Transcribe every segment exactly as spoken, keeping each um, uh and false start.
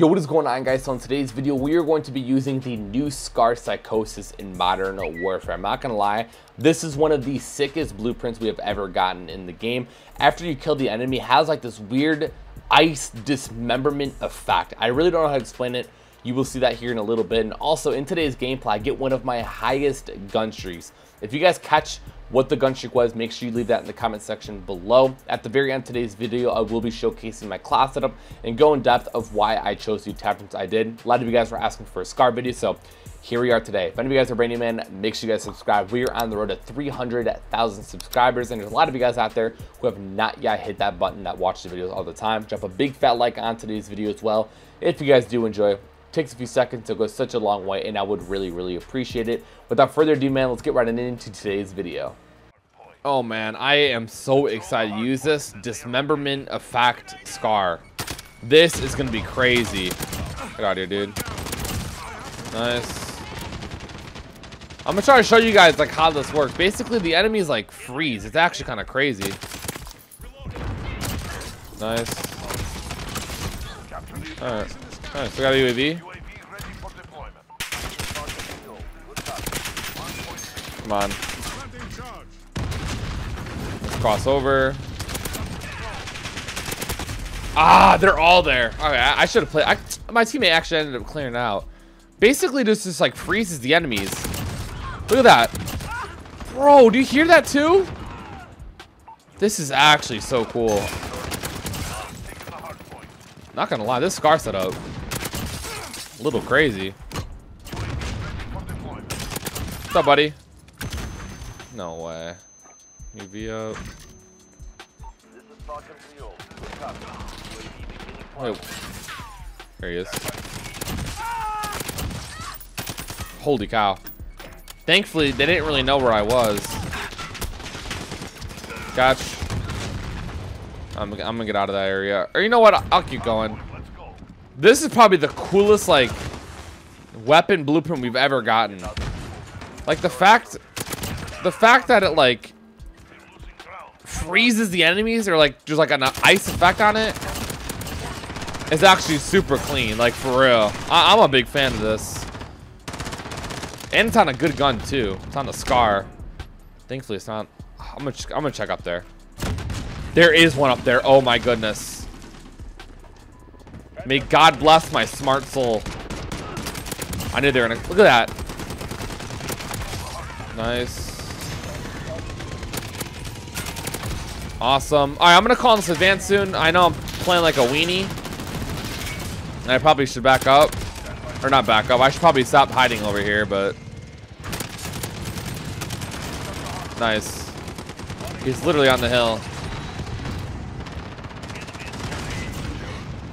Yo, what is going on, guys? So in today's video, we are going to be using the new Scar Psychosis in Modern Warfare. I'm not gonna lie, this is one of the sickest blueprints we have ever gotten in the game. After you kill the enemy, it has like this weird ice dismemberment effect. I really don't know how to explain it. You will see that here in a little bit. And also in today's gameplay, I get one of my highest gun streaks. If you guys catch what the gun streak was, make sure you leave that in the comment section below. At the very end of today's video, I will be showcasing my class setup and go in depth of why I chose the attachments I did. A lot of you guys were asking for a Scar video, so here we are today. If any of you guys are brand new, man, make sure you guys subscribe. We are on the road to three hundred thousand subscribers, and there's a lot of you guys out there who have not yet hit that button that watch the videos all the time. Drop a big fat like on today's video as well. If you guys do enjoy, takes a few seconds to go such a long way, and I would really, really appreciate it. Without further ado, man, let's get right into today's video. Oh man, I am so excited to use this dismemberment effect Scar. This is gonna be crazy. Get out of here, dude. Nice. I'm gonna try to show you guys like how this works. Basically, the enemies like freeze. It's actually kind of crazy. Nice. All right. All right, so we got a U A V. Come on. Let's cross over. Ah, they're all there. Okay, I, I should have played. I, my teammate actually ended up clearing out. Basically, this just like freezes the enemies. Look at that. Bro, do you hear that too? This is actually so cool. Not gonna lie, this Scar setup. A little crazy. What's up, buddy? No way. U A V up. Wait. There he is. Holy cow. Thankfully, they didn't really know where I was. Gotcha. I'm, I'm gonna get out of that area. Or you know what? I'll keep going. This is probably the coolest like weapon blueprint we've ever gotten. Like the fact, the fact that it like freezes the enemies or like there's like an ice effect on it is actually super clean. Like for real, I, I'm a big fan of this. And it's on a good gun too. It's on the Scar. Thankfully, it's not. I'm gonna, I'm gonna check up there. There is one up there. Oh my goodness. May God bless my smart soul. I knew they were gonna. Look at that. Nice. Awesome. All right, I'm gonna call this advance soon. I know I'm playing like a weenie. And I probably should back up. Or not back up. I should probably stop hiding over here, but. Nice. He's literally on the hill.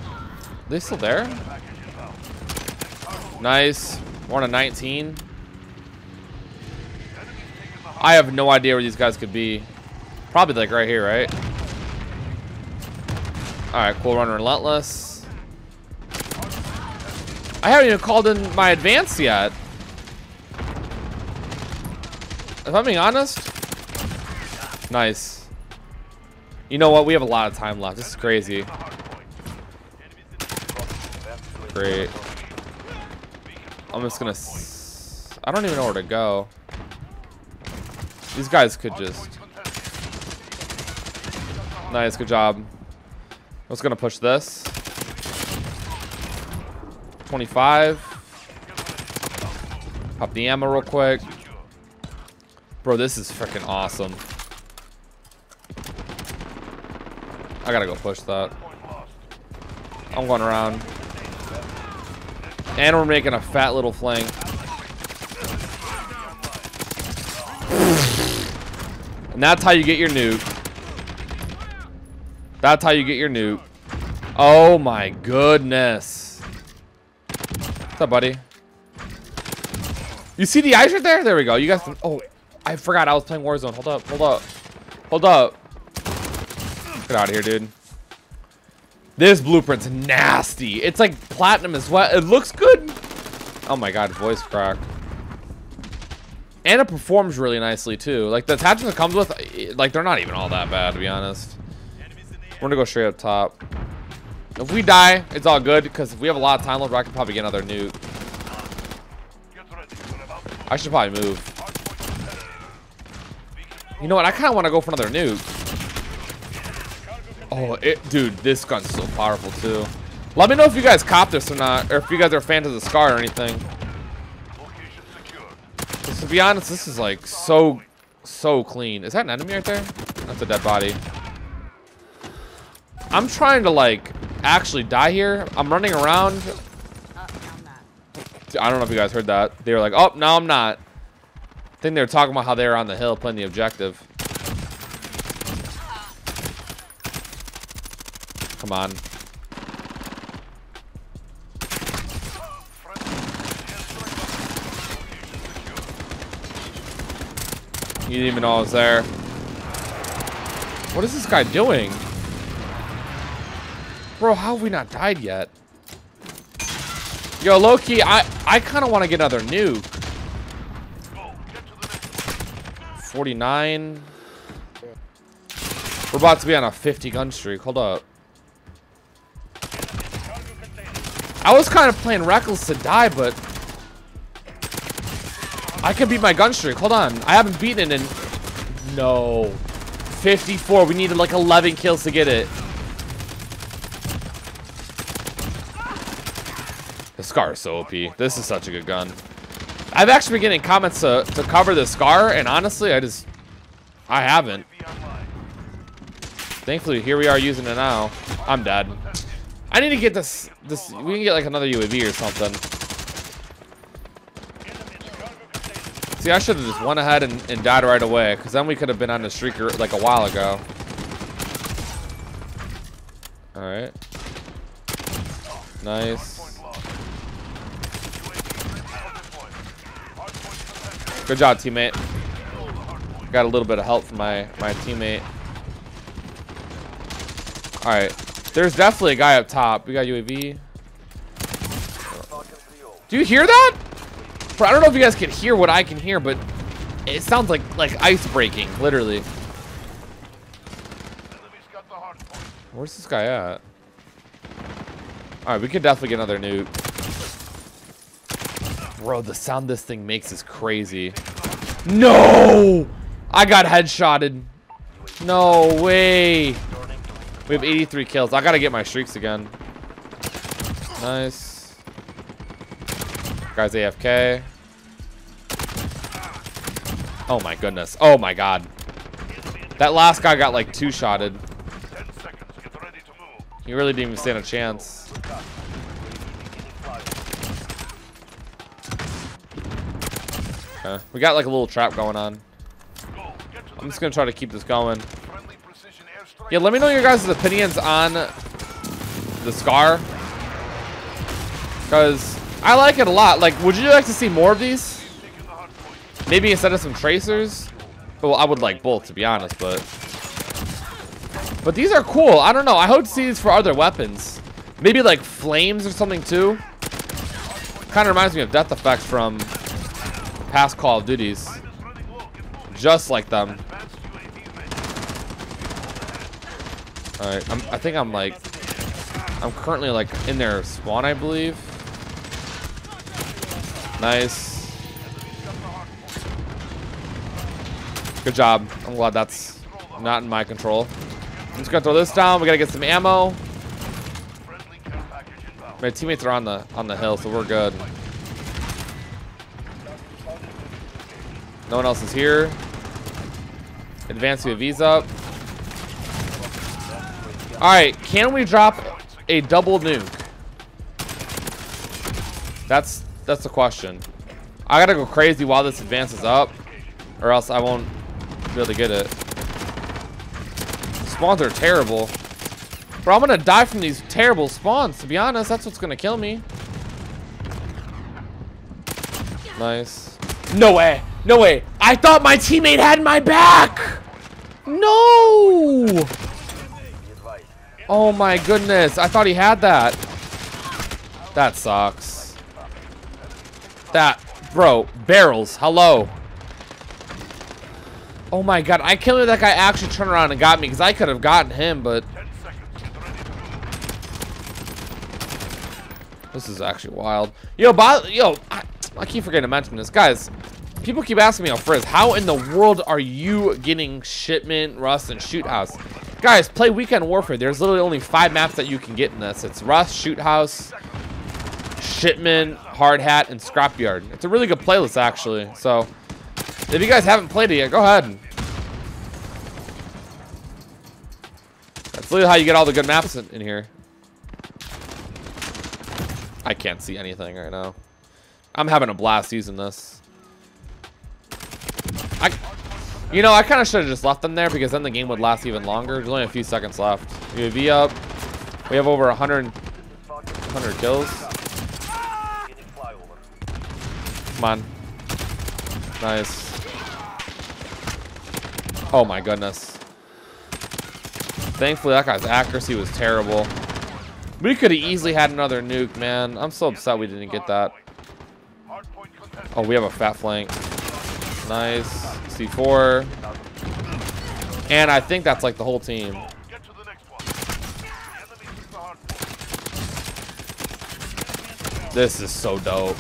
Are they still there? Nice. One of nineteen. I have no idea where these guys could be. Probably like right here, right? All right, cool. Run relentless. I haven't even called in my advance yet. If I'm being honest. Nice. You know what? We have a lot of time left. This is crazy. Great. I'm just gonna s I don't even know where to go. These guys could just. Nice, good job. I was gonna push this. twenty-five. Pop the ammo real quick. Bro, this is freaking awesome. I gotta go push that. I'm going around. And we're making a fat little flank. And that's how you get your nuke. That's how you get your nuke. Oh my goodness. What's up, buddy? You see the ice right there? There we go. You guys can, oh, I forgot I was playing Warzone. Hold up, hold up, hold up. Get out of here, dude. This blueprint's nasty. It's like platinum as well. It looks good. Oh my God, voice crack. And it performs really nicely too. Like the attachments it comes with, like they're not even all that bad to be honest. We're gonna go straight up top. If we die, it's all good, because if we have a lot of time left, I could probably get another nuke. I should probably move. You know what? I kind of want to go for another nuke. Oh, it, dude, this gun's so powerful, too. Let me know if you guys cop this or not, or if you guys are fans of the Scar or anything. To be honest, this is, like, so, so clean. Is that an enemy right there? That's a dead body. I'm trying to, like, actually die here. I'm running around. I don't know if you guys heard that. They were like, oh, no, I'm not. I think they were talking about how they were on the hill playing the objective. Come on. You didn't even know I was there. What is this guy doing? Bro, how have we not died yet? Yo, low-key, I, I kind of want to get another nuke. forty-nine. We're about to be on a fifty gun streak. Hold up. I was kind of playing reckless to die, but I can beat my gun streak. Hold on. I haven't beaten it in... No. fifty-four. We needed like eleven kills to get it. The Scar is so O P. This is such a good gun. I've actually been getting comments to, to cover the Scar, and honestly, I just, I haven't. Thankfully, here we are using it now. I'm dead. I need to get this, this, we can get like another U A V or something. See, I should have just went ahead and, and died right away, because then we could have been on the streaker like a while ago. All right. Nice. Good job, teammate. Got a little bit of help from my, my teammate. All right. There's definitely a guy up top. We got U A V. Do you hear that? I don't know if you guys can hear what I can hear, but it sounds like, like ice breaking, literally. Where's this guy at? All right, we could definitely get another nuke. Bro, the sound this thing makes is crazy. No! I got headshotted. No way. We have eighty-three kills. I gotta get my streaks again. Nice. Guys A F K. Oh my goodness. Oh my god. That last guy got like two-shotted. He really didn't even stand a chance. We got like a little trap going on. I'm just gonna try to keep this going. Yeah, let me know your guys' opinions on the Scar, because I like it a lot. Like, would you like to see more of these? Maybe instead of some tracers? Well, I would like both, to be honest, but but these are cool. I don't know. I hope to see these for other weapons. Maybe like flames or something too. Kind of reminds me of Death Effects from past Call of Duties, just like them. All right, I'm, I think I'm like, I'm currently like in their spawn, I believe. Nice. Good job. I'm glad that's not in my control. I'm just gonna throw this down. We gotta get some ammo. My teammates are on the on the hill, so we're good. No one else is here. Advance U A Vs up. All right, can we drop a double nuke? That's that's the question. I gotta go crazy while this advances up, or else I won't be able to get it. Spawns are terrible. Bro, I'm gonna die from these terrible spawns, to be honest. That's what's gonna kill me. Nice. No way. No way. I thought my teammate had my back. No. Oh my goodness. I thought he had that. That sucks. That, bro, barrels. Hello. Oh my god. I can't believe that guy actually turned around and got me, because I could have gotten him, but This is actually wild. Yo, but yo, I, I keep forgetting to mention this, guys. People keep asking me, oh, Frizz, how in the world are you getting Shipment, Rust, and Shoot House? Guys, play Weekend Warfare. There's literally only five maps that you can get in this. It's Rust, Shoot House, Shipment, Hard Hat, and Scrapyard. It's a really good playlist, actually. So, if you guys haven't played it yet, go ahead. That's literally how you get all the good maps in, in here. I can't see anything right now. I'm having a blast using this. I, you know, I kind of should have just left them there because then the game would last even longer. There's only a few seconds left. U A V up. We have over one hundred, one hundred kills. Come on. Nice. Oh my goodness. Thankfully, that guy's accuracy was terrible. We could have easily had another nuke, man. I'm so upset we didn't get that. Oh, we have a fat flank. Nice. C four. And I think that's like the whole team. This is so dope.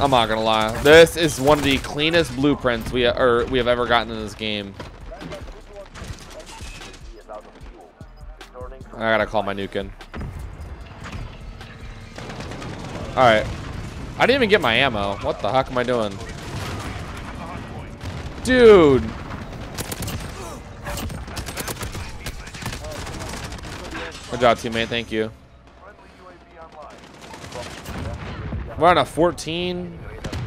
I'm not gonna lie. This is one of the cleanest blueprints we or we have ever gotten in this game. I gotta call my nuke in. Alright. I didn't even get my ammo. What the heck am I doing? Dude! Good job, teammate. Thank you. We're on a fourteen.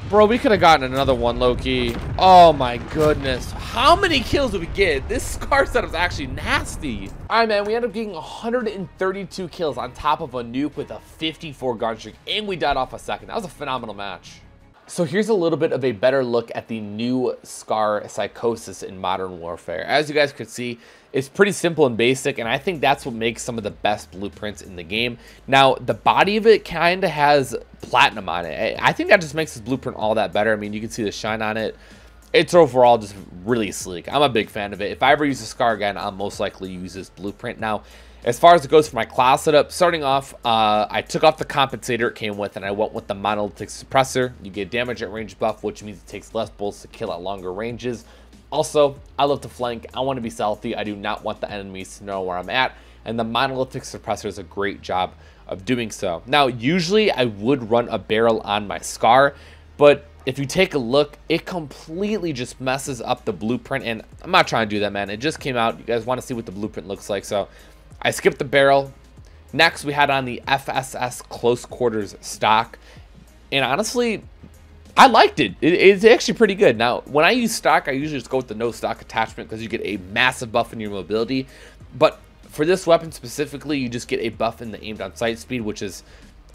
Bro, we could have gotten another one, low-key. Oh my goodness. How many kills did we get? This Scar setup is actually nasty. All right, man, we ended up getting one hundred thirty-two kills on top of a nuke with a fifty-four gun streak, and we died off a second. That was a phenomenal match. So here's a little bit of a better look at the new Scar Psychosis in Modern Warfare. As you guys could see, it's pretty simple and basic, and I think that's what makes some of the best blueprints in the game. Now, the body of it kind of has platinum on it. I think that just makes this blueprint all that better. I mean, you can see the shine on it. It's overall just really sleek. I'm a big fan of it. If I ever use a Scar again, I'll most likely use this blueprint. Now, as far as it goes for my class setup, starting off, uh, I took off the compensator it came with, and I went with the monolithic suppressor. You get damage at range buff, which means it takes less bullets to kill at longer ranges. Also, I love to flank. I want to be stealthy. I do not want the enemies to know where I'm at, and the monolithic suppressor is a great job of doing so. Now, usually I would run a barrel on my Scar, but if you take a look, it completely just messes up the blueprint, and I'm not trying to do that, man. It just came out. You guys want to see what the blueprint looks like, so I skipped the barrel. Next, we had on the F S S close quarters stock. And honestly, I liked it. it. It's actually pretty good. Now, when I use stock, I usually just go with the no stock attachment because you get a massive buff in your mobility. But for this weapon specifically, you just get a buff in the aimed on sight speed, which is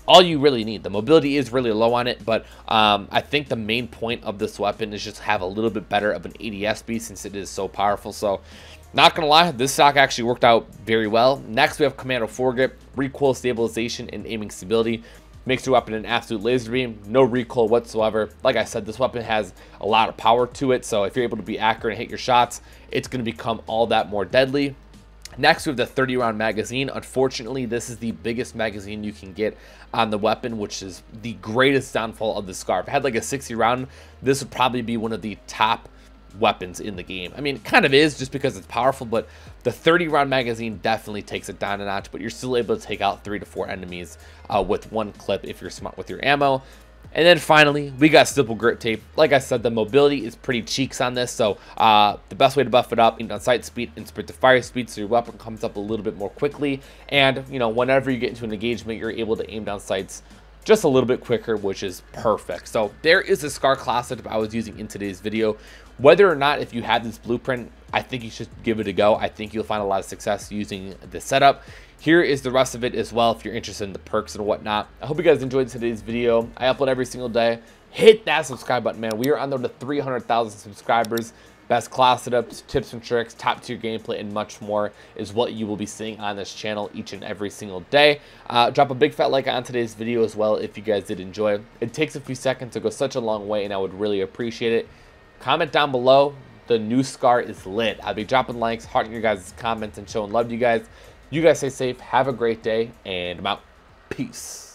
all you really need. The mobility is really low on it, but um, I think the main point of this weapon is just have a little bit better of an A D S speed since it is so powerful. So, not gonna lie, this stock actually worked out very well. Next, we have commando foregrip, recoil stabilization, and aiming stability. Makes your weapon an absolute laser beam, no recoil whatsoever. Like I said, this weapon has a lot of power to it, so if you're able to be accurate and hit your shots, it's gonna become all that more deadly. Next, we have the thirty round magazine. Unfortunately, this is the biggest magazine you can get on the weapon, which is the greatest downfall of the Scar. If I had like a sixty round, this would probably be one of the top weapons in the game. I mean, it kind of is just because it's powerful, but the thirty round magazine definitely takes it down a notch, but you're still able to take out three to four enemies uh, with one clip if you're smart with your ammo. And then finally, we got simple grip tape. Like I said, the mobility is pretty cheeks on this, so uh, the best way to buff it up is on sight speed and sprint to fire speed, so your weapon comes up a little bit more quickly, and you know, whenever you get into an engagement, you're able to aim down sights just a little bit quicker, which is perfect. So there is the Scar class setup I was using in today's video. Whether or not if you have this blueprint, I think you should give it a go. I think you'll find a lot of success using the setup. Here is the rest of it as well if you're interested in the perks and whatnot. I hope you guys enjoyed today's video. I upload every single day. Hit that subscribe button, man. We are on the road to three hundred thousand subscribers. Best class setups, tips and tricks, top tier gameplay, and much more is what you will be seeing on this channel each and every single day. Uh, drop a big fat like on today's video as well if you guys did enjoy. It takes a few seconds to go such a long way, and I would really appreciate it. Comment down below, the new Scar is lit. I'll be dropping likes, hearting your guys' comments, and showing love to you guys. You guys stay safe, have a great day, and I'm out. Peace.